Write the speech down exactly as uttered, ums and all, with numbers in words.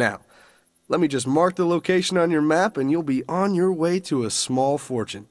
Now, let me just mark the location on your map and you'll be on your way to a small fortune.